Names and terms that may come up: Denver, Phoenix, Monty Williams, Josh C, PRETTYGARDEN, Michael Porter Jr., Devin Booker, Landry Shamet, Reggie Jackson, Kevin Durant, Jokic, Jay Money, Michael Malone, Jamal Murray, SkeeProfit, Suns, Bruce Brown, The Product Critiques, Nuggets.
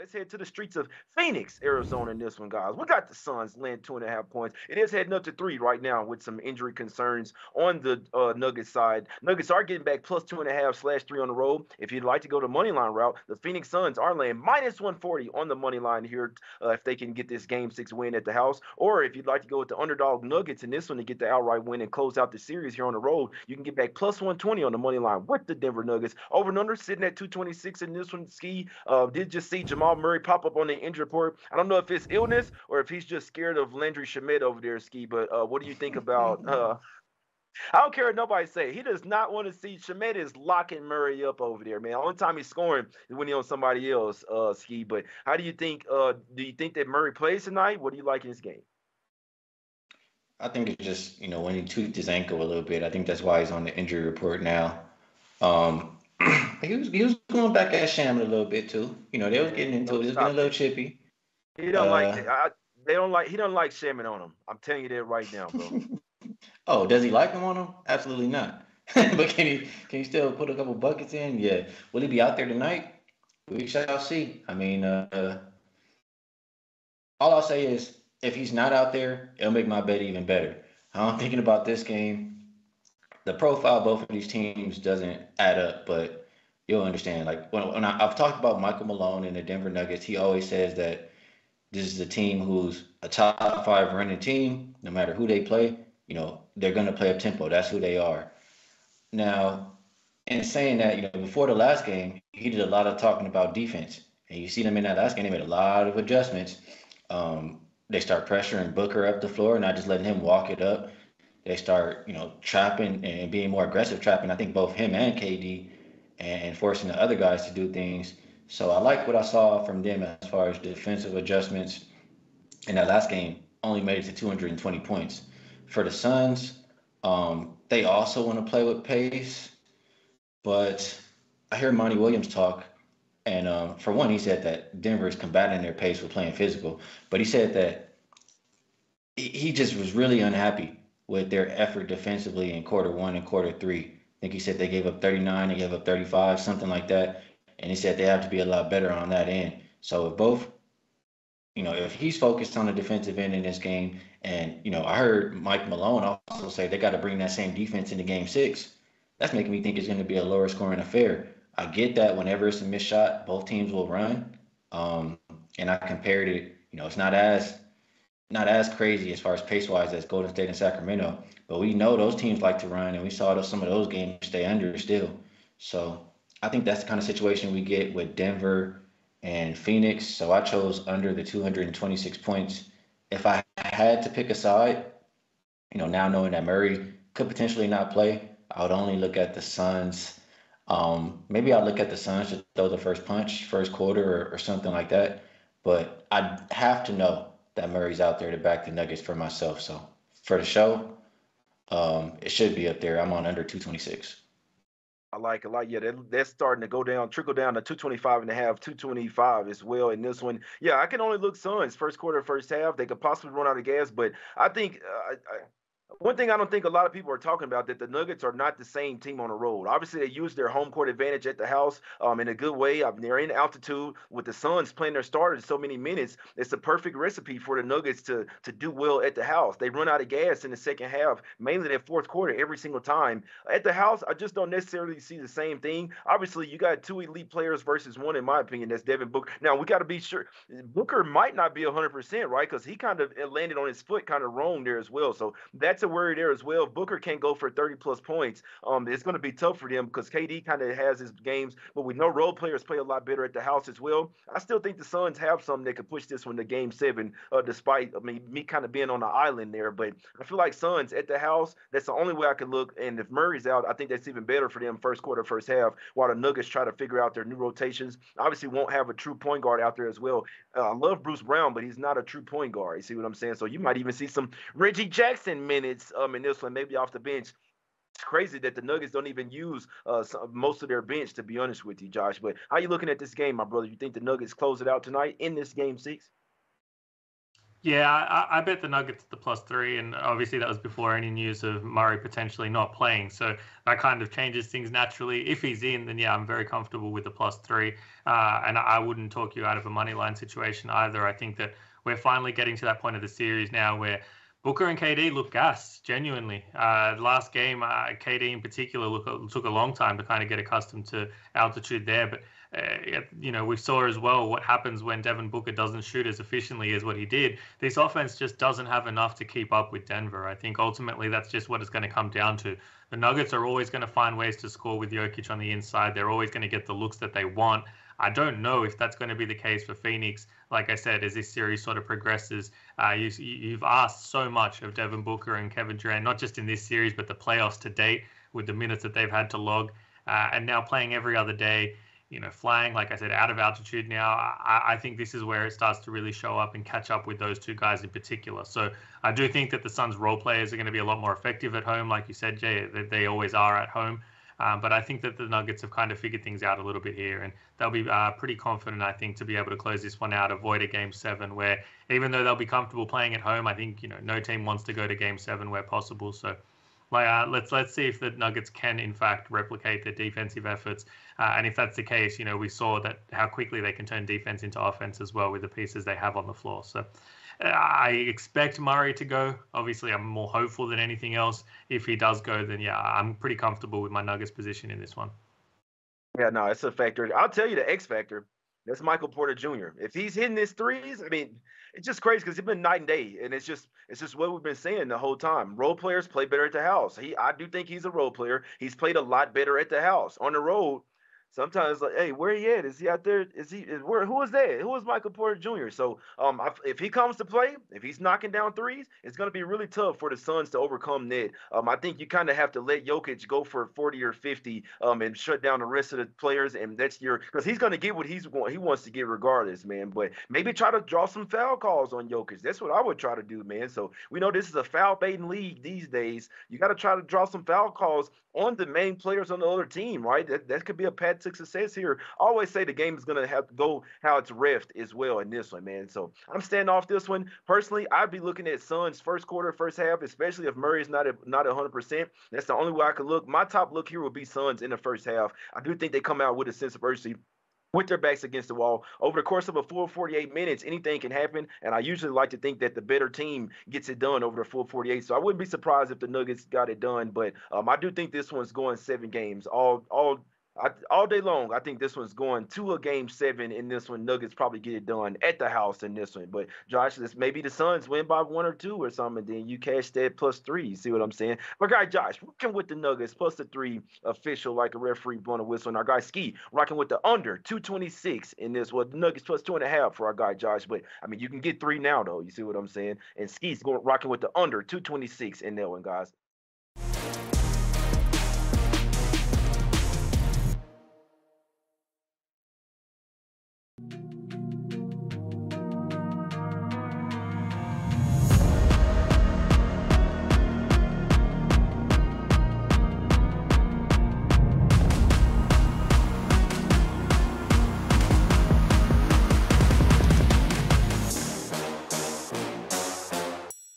Let's head to the streets of Phoenix, Arizona in this one, guys. We got the Suns laying 2.5 points. It is heading up to 3 right now with some injury concerns on the Nuggets side. Nuggets are getting back plus 2.5/3 on the road. If you'd like to go the money line route, the Phoenix Suns are laying minus 140 on the money line here if they can get this Game 6 win at the house. Or if you'd like to go with the underdog Nuggets in this one to get the outright win and close out the series here on the road, you can get back plus 120 on the money line with the Denver Nuggets. Over and under sitting at 226 in this one, Ski. Did just see Jamal Murray pop up on the injury report. I don't know if it's illness or if he's just scared of Landry Shamet over there, Ski, but what do you think about I don't care what nobody say. He does not want to see Shamet is locking Murray up over there, man. The only time he's scoring is when he's on somebody else, Ski. But how do you think that Murray plays tonight? What do you like in this game? I think it's just, you know, when he tweaked his ankle a little bit, I think that's why he's on the injury report now. He was going back at Shamet a little bit too. You know, they was getting into it. It was getting a little chippy. He don't like it. He don't like Shamet on him. I'm telling you that right now, bro. Oh, does he like him on him? Absolutely not. But can he still put a couple buckets in? Yeah. Will he be out there tonight? We shall see. I mean, all I'll say is if he's not out there, it'll make my bet even better. I'm thinking about this game. The profile of both of these teams doesn't add up, but you'll understand. Like when I've talked about Michael Malone and the Denver Nuggets, he always says that this is a team who's a top 5 running team. No matter who they play, you know, they're going to play up tempo. That's who they are. Now, in saying that, you know, before the last game, he did a lot of talking about defense. And you see them in that last game, they made a lot of adjustments. They start pressuring Booker up the floor, not just letting him walk it up. They start, you know, trapping and being more aggressive trapping, I think both him and KD, and forcing the other guys to do things. So I like what I saw from them as far as defensive adjustments. In that last game, only made it to 220 points. For the Suns, they also want to play with pace, but I hear Monty Williams talk, and for one, he said that Denver is combating their pace with playing physical, but he said that he just was really unhappy with their effort defensively in Q1 and Q3. I think he said they gave up 39, they gave up 35, something like that. And he said they have to be a lot better on that end. So if both, you know, if he's focused on the defensive end in this game, and, you know, I heard Mike Malone also say they got to bring that same defense into Game 6. That's making me think it's going to be a lower scoring affair. I get that whenever it's a missed shot, both teams will run. And I compared it, you know, it's not as crazy as far as pace-wise as Golden State and Sacramento, but we know those teams like to run, and we saw some of those games stay under still. So I think that's the kind of situation we get with Denver and Phoenix. So I chose under the 226 points. If I had to pick a side, you know, now knowing that Murray could potentially not play, I would only look at the Suns. Maybe I'll look at the Suns to throw the first punch, first quarter, or something like that. But I'd have to know that Murray's out there to back the Nuggets for myself. So for the show, it should be up there. I'm on under 226. I like a lot. Yeah, that's starting to go down, trickle down to 225.5, 225 as well in this one. Yeah, I can only look Suns first quarter, first half. They could possibly run out of gas, but I think one thing I don't think a lot of people are talking about, that the Nuggets are not the same team on the road. Obviously, they use their home court advantage at the house in a good way. They're in altitude with the Suns playing their starters so many minutes. It's the perfect recipe for the Nuggets to do well at the house. They run out of gas in the second half, mainly that fourth quarter every single time. At the house, I just don't necessarily see the same thing. Obviously, you got 2 elite players versus 1, in my opinion. That's Devin Booker. Now, we got to be sure. Booker might not be 100%, right? Because he kind of landed on his foot kind of wrong there as well. So that's a worry there as well. If Booker can't go for 30-plus points, it's going to be tough for them because KD kind of has his games, but we know role players play a lot better at the house as well. I still think the Suns have something that could push this one to Game 7, despite me kind of being on the island there. But I feel like Suns at the house, that's the only way I could look. And if Murray's out, I think that's even better for them first quarter, first half, while the Nuggets try to figure out their new rotations. Obviously, won't have a true point guard out there as well. I love Bruce Brown, but he's not a true point guard. You see what I'm saying? So you might even see some Reggie Jackson men. In this one, maybe off the bench. It's crazy that the Nuggets don't even use most of their bench, to be honest with you, Josh. But how you looking at this game, my brother? You think the Nuggets close it out tonight in this Game 6? Yeah, I bet the Nuggets at the +3, and obviously that was before any news of Murray potentially not playing. So that kind of changes things naturally. If he's in, then yeah, I'm very comfortable with the +3. And I wouldn't talk you out of a money line situation either. I think that we're finally getting to that point of the series now where Booker and KD look gassed, genuinely. Last game, KD in particular took a long time to kind of get accustomed to altitude there. But we saw as well what happens when Devin Booker doesn't shoot as efficiently as what he did. This offense just doesn't have enough to keep up with Denver. I think ultimately that's just what it's going to come down to. The Nuggets are always going to find ways to score with Jokic on the inside. They're always going to get the looks that they want. I don't know if that's going to be the case for Phoenix. Like I said, as this series sort of progresses, you've asked so much of Devin Booker and Kevin Durant, not just in this series, but the playoffs to date with the minutes that they've had to log, and now playing every other day. Flying, like I said, out of altitude now, I think this is where it starts to really show up and catch up with those two guys in particular. So I do think that the Suns' role players are going to be a lot more effective at home. Like you said, Jay, they always are at home. But I think that the Nuggets have kind of figured things out a little bit here, and they'll be pretty confident, I think, to be able to close this one out, avoid a Game 7 where, even though they'll be comfortable playing at home, I think no team wants to go to Game 7 where possible. So let's see if the Nuggets can, in fact, replicate their defensive efforts. And if that's the case, we saw that how quickly they can turn defense into offense as well with the pieces they have on the floor. So I expect Murray to go. Obviously, I'm more hopeful than anything else. If he does go, then, yeah, I'm pretty comfortable with my Nuggets position in this one. Yeah, no, it's a factor. I'll tell you the X factor. That's Michael Porter Jr. If he's hitting his threes, I mean, it's just crazy because it's been night and day, and it's just what we've been saying the whole time. Role players play better at the house. I do think he's a role player. He's played a lot better at the house. On the road, sometimes like, hey, where he at? Is he out there? Who is that? Who is Michael Porter Jr.? So if he comes to play, if he's knocking down threes, it's going to be really tough for the Suns to overcome that. I think you kind of have to let Jokic go for 40 or 50 and shut down the rest of the players. And that's because he's going to get what he wants to get regardless, man. But maybe try to draw some foul calls on Jokic. That's what I would try to do, man. So we know this is a foul-baiting league these days. You got to try to draw some foul calls on the main players on the other team, right? That could be a path to success here. I always say the game is going to have to go how it's refed as well in this one, man. So I'm staying off this one. Personally, I'd be looking at Suns first quarter, first half, especially if Murray's not 100%. That's the only way I could look. My top look here would be Suns in the first half. I do think they come out with a sense of urgency, with their backs against the wall. Over the course of a full 48 minutes, anything can happen, and I usually like to think that the better team gets it done over the full 48, so I wouldn't be surprised if the Nuggets got it done, but I do think this one's going 7 games. All day long, I think this one's going to a Game 7 in this one. Nuggets probably get it done at the house in this one. But, Josh, maybe the Suns win by 1 or 2 or something, and then you cash that +3. You see what I'm saying? My guy, Josh, rocking with the Nuggets, +3 official, like a referee blowing a whistle. And our guy, Ski, rocking with the under 226 in this one. Nuggets +2.5 for our guy, Josh. But, I mean, you can get 3 now, though. You see what I'm saying? And Ski's rocking with the under 226 in that one, guys.